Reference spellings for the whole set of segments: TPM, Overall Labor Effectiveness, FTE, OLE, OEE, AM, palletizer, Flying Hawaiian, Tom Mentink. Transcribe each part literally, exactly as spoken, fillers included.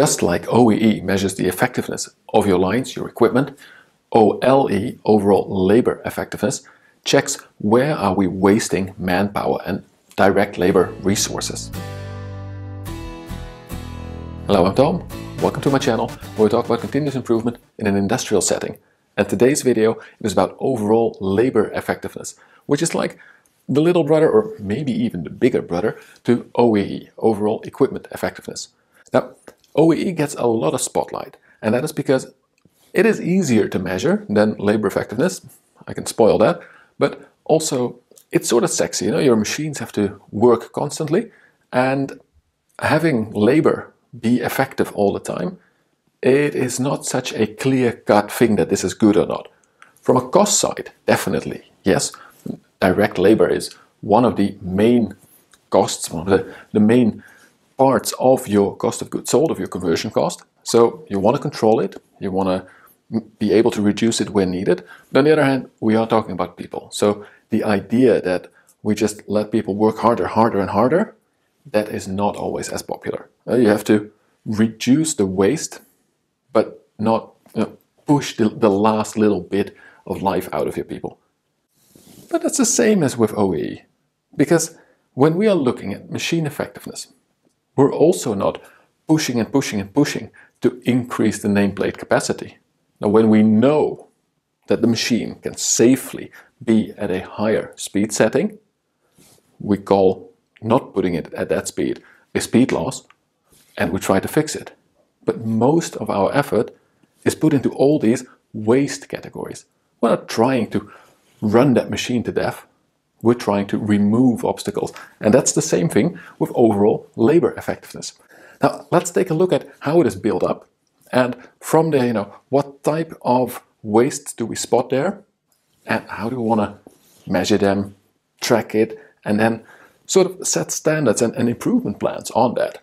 Just like O E E measures the effectiveness of your lines, your equipment, O L E, overall labor effectiveness, checks where are we wasting manpower and direct labor resources. Hello, I'm Tom. Welcome to my channel where we talk about continuous improvement in an industrial setting. And today's video is about overall labor effectiveness, which is like the little brother, or maybe even the bigger brother, to O E E, overall equipment effectiveness. Now, O E E gets a lot of spotlight, and that is because it is easier to measure than labor effectiveness. I can spoil that, but also it's sort of sexy. You know, your machines have to work constantly, and having labor be effective all the time, it is not such a clear-cut thing that this is good or not. From a cost side, definitely, yes, direct labor is one of the main costs, one of the, the main parts of your cost of goods sold, of your conversion cost. So you want to control it, you want to be able to reduce it where needed. But on the other hand, we are talking about people. So the idea that we just let people work harder, harder and harder, that is not always as popular. Uh, you have to reduce the waste, but not you know, push the, the last little bit of life out of your people. But that's the same as with O E E, because when we are looking at machine effectiveness, we're also not pushing and pushing and pushing to increase the nameplate capacity. Now, when we know that the machine can safely be at a higher speed setting, we call not putting it at that speed a speed loss, and we try to fix it. But most of our effort is put into all these waste categories. We're not trying to run that machine to death. We're trying to remove obstacles. And that's the same thing with overall labor effectiveness. Now, let's take a look at how it is built up. And from there, you know, what type of wastes do we spot there? And how do we want to measure them, track it, and then sort of set standards and, and improvement plans on that.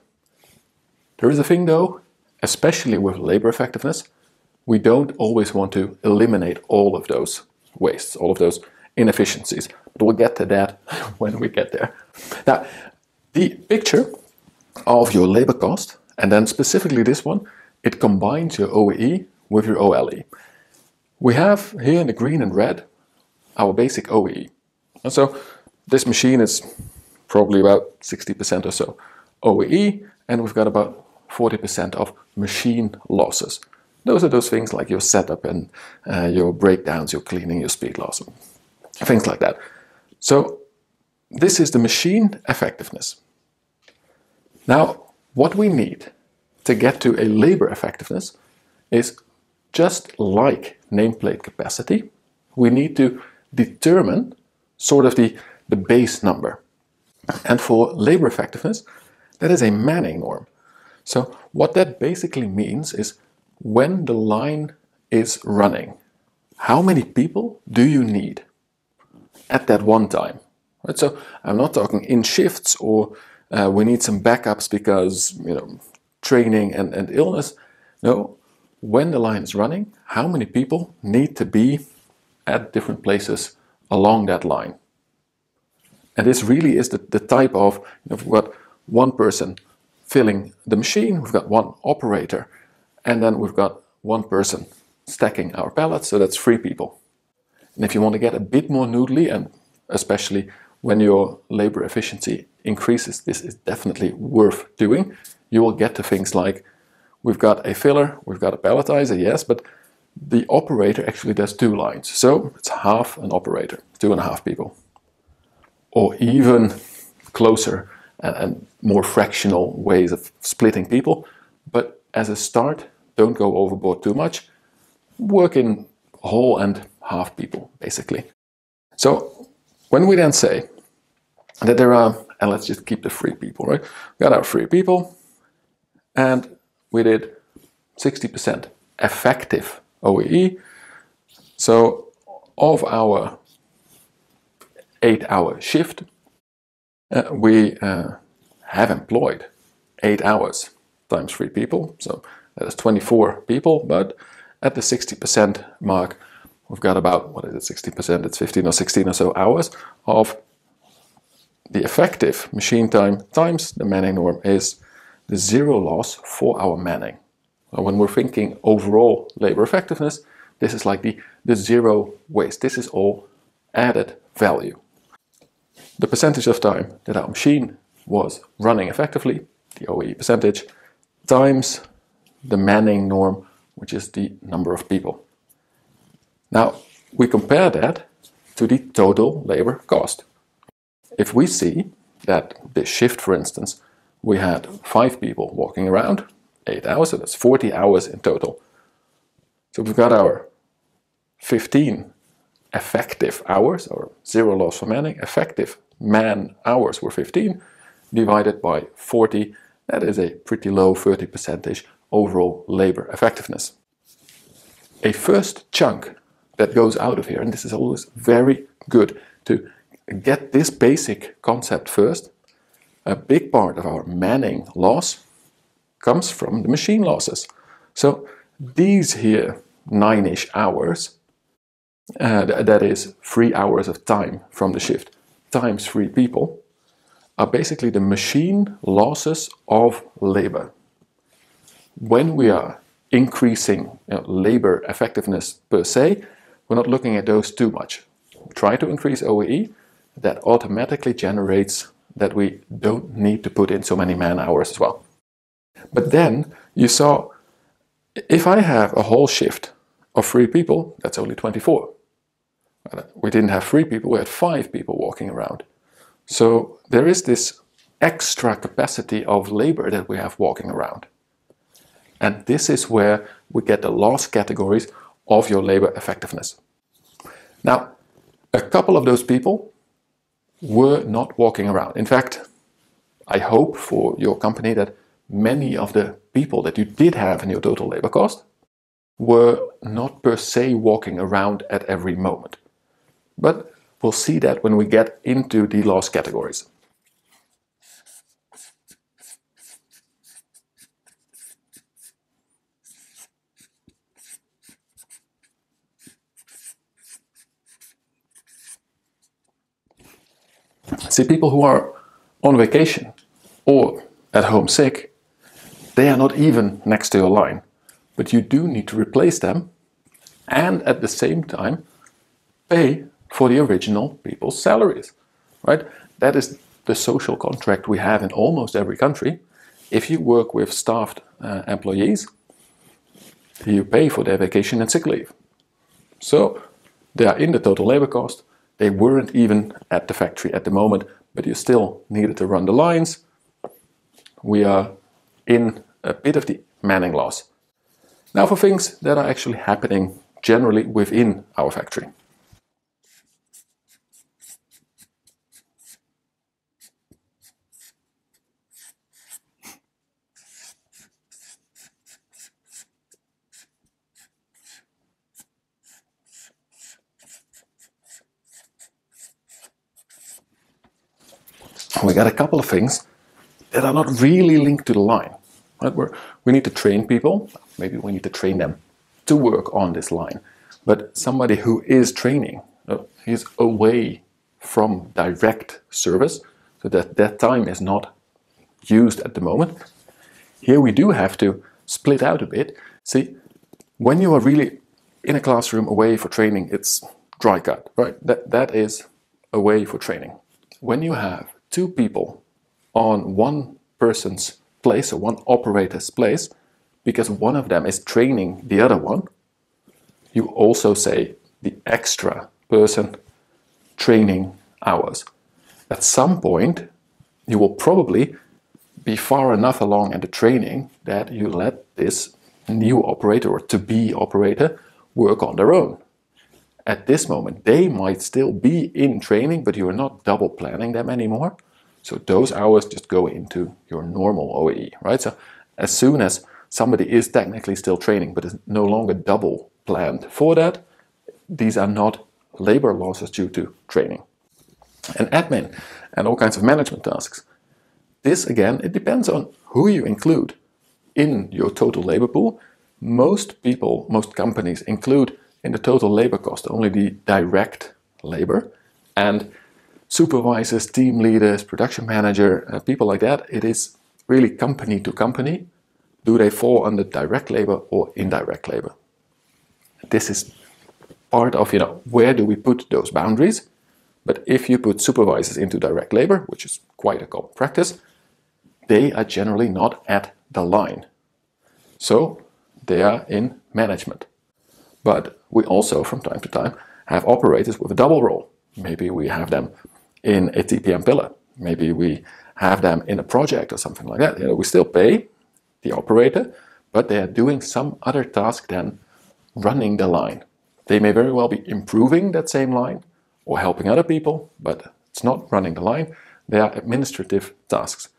There is a thing though, especially with labor effectiveness, we don't always want to eliminate all of those wastes, all of those inefficiencies. But we'll get to that when we get there. Now, the picture of your labor cost, and then specifically this one, it combines your O E E with your O L E. We have here in the green and red our basic O E E. And so this machine is probably about sixty percent or so O E E, and we've got about forty percent of machine losses. Those are those things like your setup and uh, your breakdowns, your cleaning, your speed loss, things like that. So this is the machine effectiveness. Now, what we need to get to a labor effectiveness is, just like nameplate capacity, we need to determine sort of the, the base number. And for labor effectiveness, that is a Manning norm. So what that basically means is, when the line is running, how many people do you need at that one time? Right? So I'm not talking in shifts or uh, we need some backups because, you know, training and, and illness. No, when the line is running, how many people need to be at different places along that line? And this really is the, the type of, you know, we've got one person filling the machine, we've got one operator, and then we've got one person stacking our pallets, so that's three people. And if you want to get a bit more noodly, and especially when your labor efficiency increases, this is definitely worth doing. You will get to things like, we've got a filler, we've got a palletizer, yes, but the operator actually does two lines. So it's half an operator, two and a half people. Or even closer and, and more fractional ways of splitting people. But as a start, don't go overboard too much. Work in whole and half people, basically. So when we then say that there are, and let's just keep the three people, right? We got our three people, and we did sixty percent effective O E E. So of our eight hour shift, uh, we uh, have employed eight hours times three people, so that is twenty-four people, but at the sixty percent mark, we've got about, what is it, sixty percent, it's fifteen or sixteen or so hours of the effective machine time times the Manning norm is zero loss for our manning. Now, when we're thinking overall labor effectiveness, this is like the, the zero waste. This is all added value. The percentage of time that our machine was running effectively, the O E E percentage, times the manning norm, which is the number of people. Now, we compare that to the total labor cost. If we see that this shift, for instance, we had five people walking around, eight hours, so that's forty hours in total. So we've got our fifteen effective hours, or zero loss for manning, effective man hours were fifteen, divided by forty, that is a pretty low thirty percentage overall labor effectiveness. A first chunk that goes out of here, and this is always very good to get this basic concept first, a big part of our manning loss comes from the machine losses. So these here nine-ish hours, uh, th that is three hours of time from the shift, times three people, are basically the machine losses of labor. When we are increasing you know, labor effectiveness per se, we're not looking at those too much. We try to increase O E E, that automatically generates that we don't need to put in so many man hours as well. But then you saw, if I have a whole shift of three people, that's only twenty-four. We didn't have three people, we had five people walking around. So there is this extra capacity of labor that we have walking around. And this is where we get the loss categories of your labor effectiveness. Now, a couple of those people were not walking around. In fact, I hope for your company that many of the people that you did have in your total labor cost were not per se walking around at every moment. But we'll see that when we get into the loss categories. See, people who are on vacation or at home sick, they are not even next to your line, but you do need to replace them and at the same time pay for the original people's salaries, right? That is the social contract we have in almost every country. If you work with staffed uh, employees, you pay for their vacation and sick leave. So they are in the total labor cost. They weren't even at the factory at the moment, but you still needed to run the lines. We are in a bit of the manning loss. Now for things that are actually happening generally within our factory. We got a couple of things that are not really linked to the line. Right? We're, we need to train people. Maybe we need to train them to work on this line. But somebody who is training uh, is away from direct service, so that that time is not used at the moment. Here we do have to split out a bit. See, when you are really in a classroom away for training, it's dry cut, right? That, that is away for training. When you have two people on one person's place or one operator's place, because one of them is training the other one, you also say the extra person training hours. At some point, you will probably be far enough along in the training that you let this new operator or to-be operator work on their own. At this moment, they might still be in training, but you are not double planning them anymore. So those hours just go into your normal O E E, right? So as soon as somebody is technically still training, but is no longer double planned for that, these are not labor losses due to training. And admin and all kinds of management tasks. This again, it depends on who you include in your total labor pool. Most people, most companies include in the total labor cost only the direct labor, and supervisors, team leaders, production manager, uh, people like that, it is really company to company. Do they fall under direct labor or indirect labor? This is part of, you know, where do we put those boundaries? But if you put supervisors into direct labor, which is quite a common practice, they are generally not at the line. So they are in management. But we also, from time to time, have operators with a double role. Maybe we have them in a T P M pillar. Maybe we have them in a project or something like that. You know, we still pay the operator, but they are doing some other task than running the line. They may very well be improving that same line or helping other people, but it's not running the line. They are administrative tasks.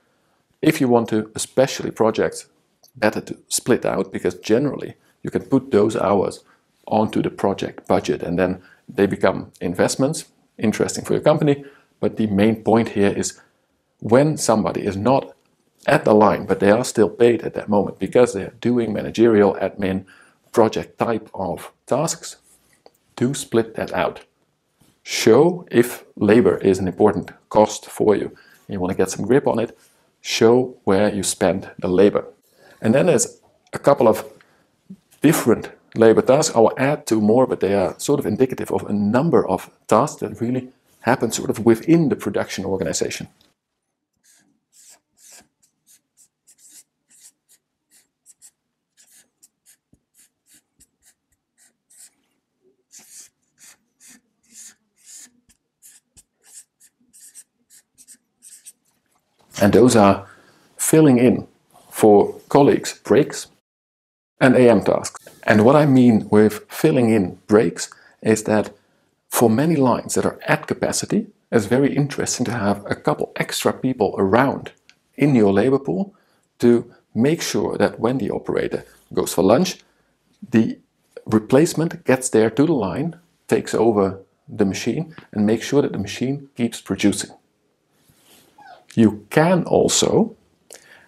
If you want to, especially projects, better to split out, because generally you can put those hours onto the project budget and then they become investments, interesting for your company. But the main point here is when somebody is not at the line, but they are still paid at that moment because they are doing managerial, admin, project type of tasks, do split that out. Show if labor is an important cost for you, you want to get some grip on it, show where you spend the labor. And then there's a couple of different labor tasks. I will add two more, but they are sort of indicative of a number of tasks that really happen sort of within the production organization. And those are filling in for colleagues breaks and A M tasks. And what I mean with filling in breaks is that for many lines that are at capacity, it's very interesting to have a couple extra people around in your labor pool to make sure that when the operator goes for lunch, the replacement gets there to the line, takes over the machine, and makes sure that the machine keeps producing. You can also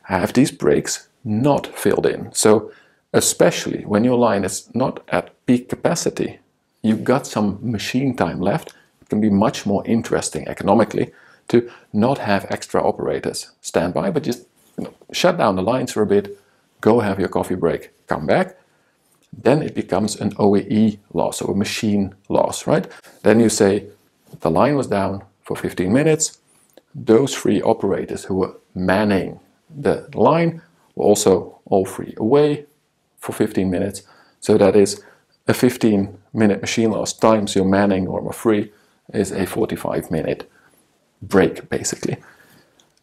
have these breaks not filled in. So especially when your line is not at peak capacity, you've got some machine time left, it can be much more interesting economically to not have extra operators stand by, but just, you know, shut down the lines for a bit, go have your coffee break, come back. Then it becomes an O E E loss or a machine loss, right? Then you say the line was down for fifteen minutes, those three operators who were manning the line were also all three away for fifteen minutes. So that is a fifteen minute machine loss times your manning or free is a forty-five minute break, basically.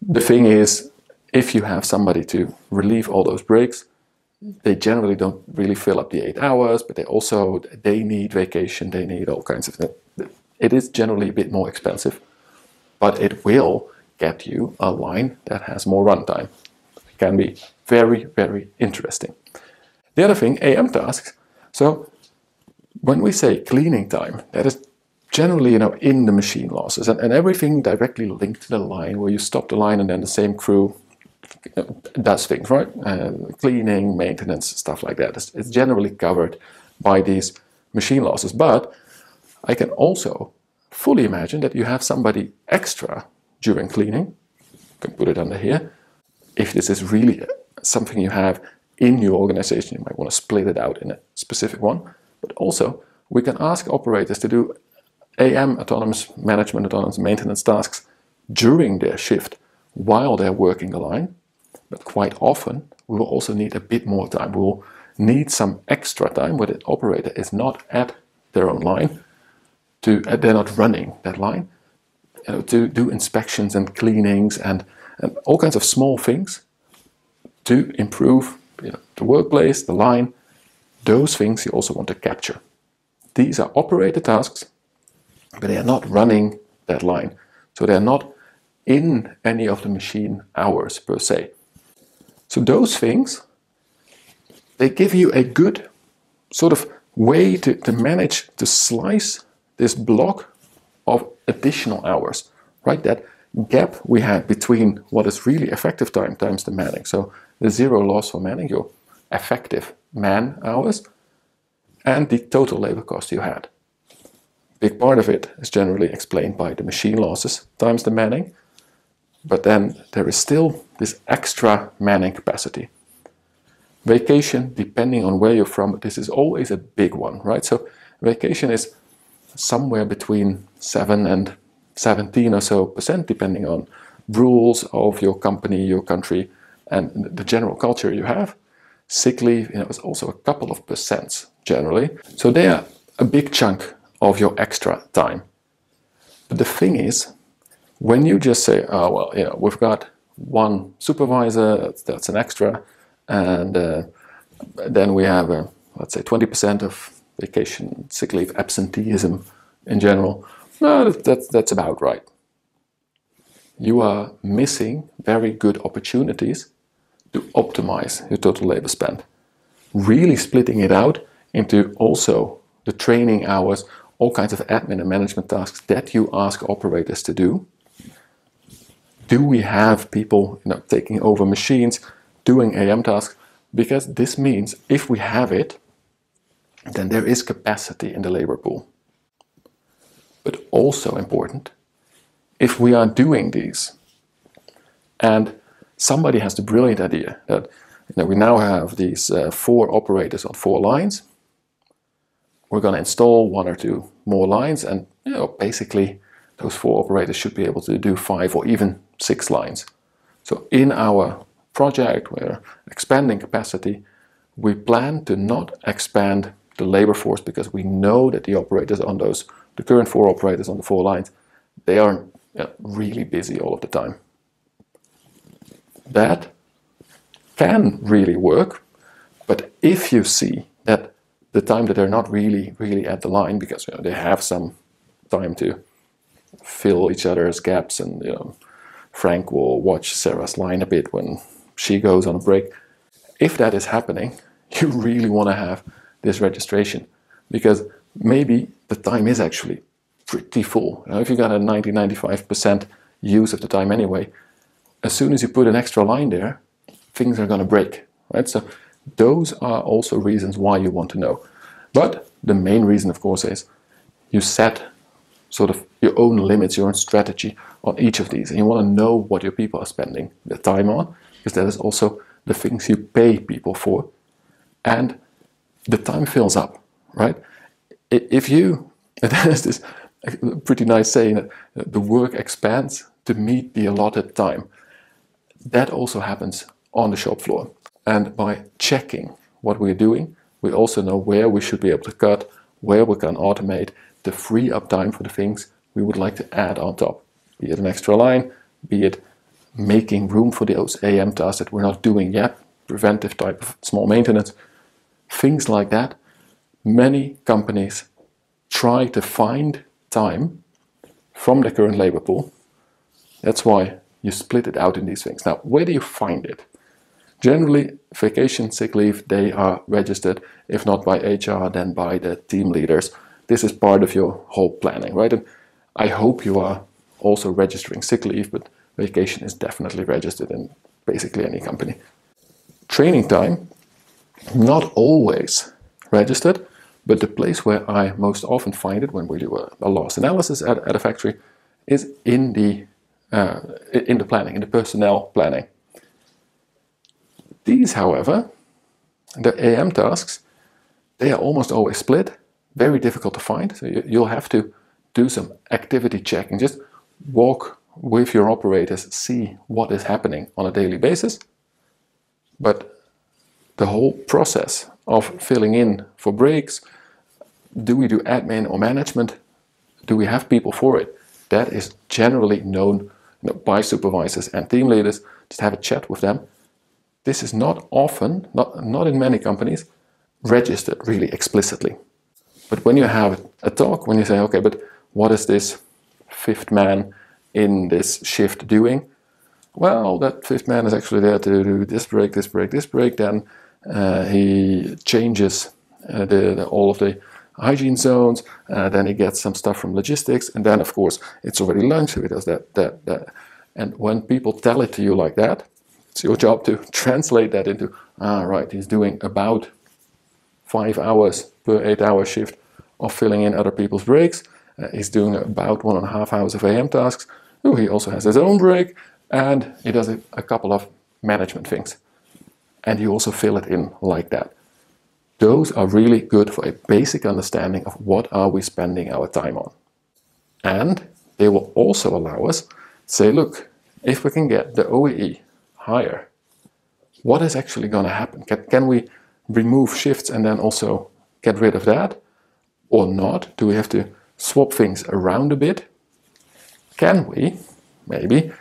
The thing is, if you have somebody to relieve all those breaks, they generally don't really fill up the eight hours, but they also, they need vacation, they need all kinds of things. It is generally a bit more expensive, but it will get you a line that has more runtime. It can be very, very interesting. The other thing, A M tasks. So when we say cleaning time, that is generally, you know, in the machine losses and, and everything directly linked to the line, where you stop the line and then the same crew does things, right? Uh, cleaning, maintenance, stuff like that. It's, it's generally covered by these machine losses. But I can also fully imagine that you have somebody extra during cleaning. You can put it under here. If this is really something you have in your organization, you might want to split it out in a specific one. But also, we can ask operators to do A M, autonomous management, autonomous maintenance tasks during their shift while they're working the line. But quite often, we will also need a bit more time. We will need some extra time where the operator is not at their own line. To, uh, they're not running that line, you know, to do inspections and cleanings and, and all kinds of small things to improve, you know, the workplace, the line. Those things you also want to capture. These are operator tasks, but they are not running that line. So they're not in any of the machine hours per se. So those things, they give you a good sort of way to, to manage, to slice this block of additional hours, right? That gap we had between what is really effective time times the manning. So the zero loss for manning, your effective man hours, and the total labor cost you had. Big part of it is generally explained by the machine losses times the manning, but then there is still this extra manning capacity. Vacation, depending on where you're from, this is always a big one, right? So vacation is somewhere between seven and seventeen or so percent, depending on rules of your company, your country, and the general culture you have. Sick leave, you know, is also a couple of percents generally. So they are a big chunk of your extra time. But the thing is, when you just say, oh, well, you know, we've got one supervisor, that's, that's an extra, and uh, then we have, uh, let's say, twenty percent of vacation, sick leave, absenteeism in general. No, that, that, that's about right. You are missing very good opportunities to optimize your total labor spend. Really splitting it out into also the training hours, all kinds of admin and management tasks that you ask operators to do. Do we have people, you know, taking over machines, doing A M tasks? Because this means if we have it, then there is capacity in the labor pool. But also important, if we are doing these and somebody has the brilliant idea that, you know, we now have these uh, four operators on four lines, we're going to install one or two more lines, and, you know, basically those four operators should be able to do five or even six lines. So in our project, we're expanding capacity. We plan to not expand the labor force because we know that the operators on those, the current four operators on the four lines, they are, you know, really busy all of the time. That can really work, but if you see that the time that they're not really, really at the line because, you know, they have some time to fill each other's gaps, and, you know, Frank will watch Sarah's line a bit when she goes on a break. If that is happening, you really want to have this registration, because maybe the time is actually pretty full. You know, if you got a ninety to ninety-five percent use of the time anyway, as soon as you put an extra line there, things are going to break, right? So those are also reasons why you want to know. But the main reason, of course, is you set sort of your own limits, your own strategy on each of these, and you want to know what your people are spending their time on, because that is also the things you pay people for, and the time fills up, right? If you, and there's this pretty nice saying, that the work expands to meet the allotted time. That also happens on the shop floor. And by checking what we're doing, we also know where we should be able to cut, where we can automate, to free up time for the things we would like to add on top. Be it an extra line, be it making room for those A M tasks that we're not doing yet, preventive type of small maintenance, things like that. Many companies try to find time from the current labor pool. That's why you split it out in these things. Now, where do you find it? Generally, vacation, sick leave, they are registered, if not by H R, then by the team leaders. This is part of your whole planning, right? And I hope you are also registering sick leave, but vacation is definitely registered in basically any company. Training time, not always registered, but the place where I most often find it when we do a, a loss analysis at, at a factory is in the Uh, in the planning, in the personnel planning. These, however, the A M tasks, they are almost always split, very difficult to find, so you, you'll have to do some activity checking, just walk with your operators, see what is happening on a daily basis. But the whole process of filling in for breaks, do we do admin or management, do we have people for it, that is generally known You know, by supervisors and team leaders. Just have a chat with them. This is not often, not, not in many companies, registered really explicitly. But when you have a talk, when you say, okay, but what is this fifth man in this shift doing? Well, that fifth man is actually there to do this break, this break, this break. Then uh, he changes uh, the, the, all of the hygiene zones, uh, then he gets some stuff from logistics, and then of course it's already lunch, so he does that, that, that. And when people tell it to you like that, it's your job to translate that into, ah, right, he's doing about five hours per eight hour shift of filling in other people's breaks, uh, he's doing about one and a half hours of A M tasks, oh, he also has his own break, and it does a, a couple of management things. And you also fill it in like that. Those are really good for a basic understanding of what are we spending our time on. And they will also allow us say, look, if we can get the O E E higher, what is actually going to happen? Can, can we remove shifts and then also get rid of that? Or not? Do we have to swap things around a bit? Can we, maybe,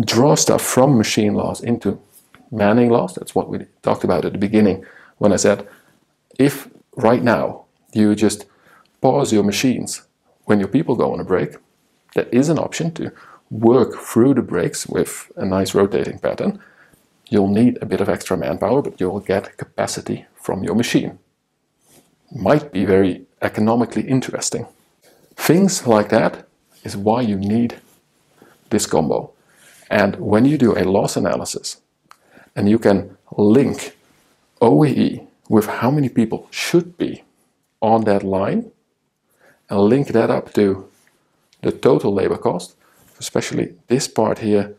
draw stuff from machine loss into manning loss? That's what we talked about at the beginning when I said, if right now you just pause your machines when your people go on a break, there is an option to work through the breaks with a nice rotating pattern. You'll need a bit of extra manpower, but you'll get capacity from your machine. Might be very economically interesting. Things like that is why you need this combo. And when you do a loss analysis and you can link O E E with how many people should be on that line and link that up to the total labor cost, especially this part here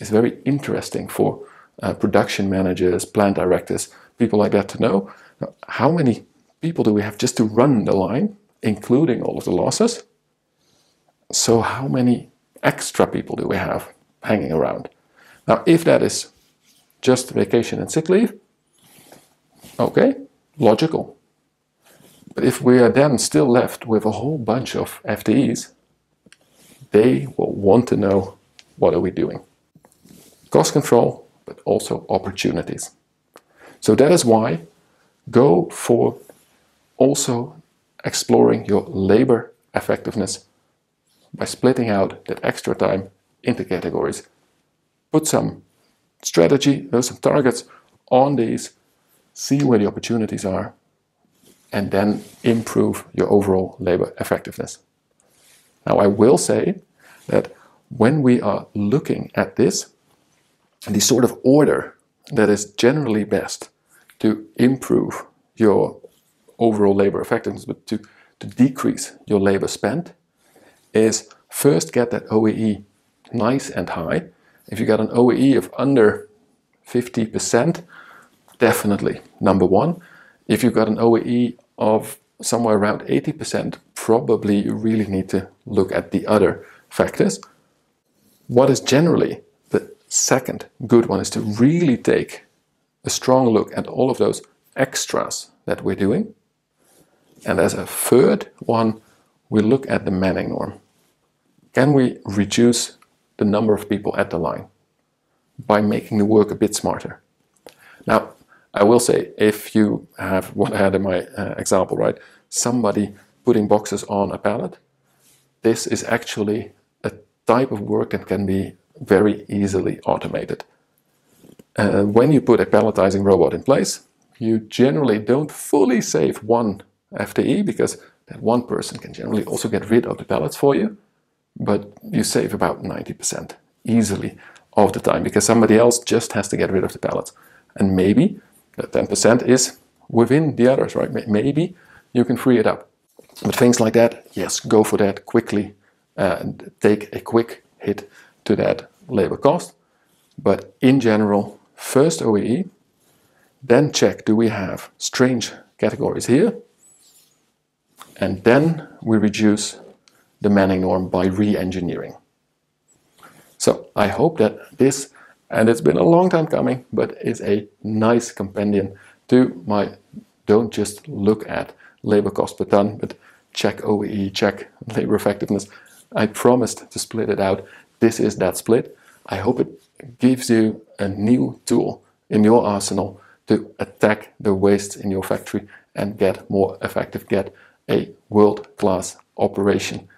is very interesting for uh, production managers, plant directors, people like that to know now, how many people do we have just to run the line, including all of the losses. So how many extra people do we have hanging around? Now, if that is just vacation and sick leave, okay, logical. But if we are then still left with a whole bunch of F T Es, they will want to know what are we doing. Cost control, but also opportunities. So that is why go for also exploring your labor effectiveness by splitting out that extra time into categories. Put some strategy, some targets on these, see where the opportunities are, and then improve your overall labor effectiveness. Now, I will say that when we are looking at this, the sort of order that is generally best to improve your overall labor effectiveness, but to, to decrease your labor spend, is first get that O E E nice and high. If you got an O E E of under fifty percent, definitely number one. If you got an O E E of somewhere around eighty percent, probably you really need to look at the other factors. What is generally the second good one is to really take a strong look at all of those extras that we're doing. And as a third one, we look at the manning norm. Can we reduce the number of people at the line by making the work a bit smarter? Now, I will say, if you have what I had in my uh, example, right, somebody putting boxes on a pallet, this is actually a type of work that can be very easily automated. Uh, when you put a palletizing robot in place, you generally don't fully save one F T E, because that one person can generally also get rid of the pallets for you, but you save about ninety percent easily of the time, because somebody else just has to get rid of the pallets. And maybe that ten percent is within the others, right? Maybe you can free it up. But things like that, yes, go for that quickly uh, and take a quick hit to that labor cost. But in general, first O E E, then check, do we have strange categories here? And then we reduce the manning norm by re-engineering. So I hope that this, and it's been a long time coming, but is a nice compendium to my don't just look at labor cost per ton, but check O E E, check labor effectiveness. I promised to split it out. This is that split. I hope it gives you a new tool in your arsenal to attack the waste in your factory and get more effective, get a world-class operation.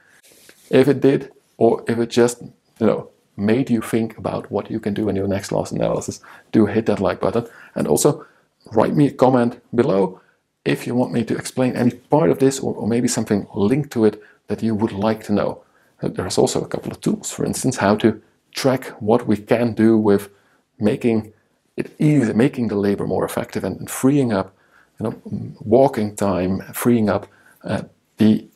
If it did, or if it just, you know, made you think about what you can do in your next loss analysis, do hit that like button. And also write me a comment below if you want me to explain any part of this, or, or maybe something linked to it that you would like to know. There's also a couple of tools, for instance, how to track what we can do with making it easy, making the labor more effective, and, and freeing up, you know, walking time, freeing up Uh, the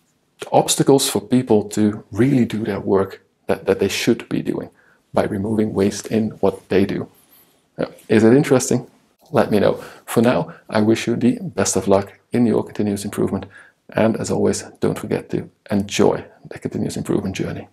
obstacles for people to really do their work that, that they should be doing. by removing waste in what they do. Now, is it interesting? Let me know. For now, I wish you the best of luck in your continuous improvement. And as always, don't forget to enjoy the continuous improvement journey.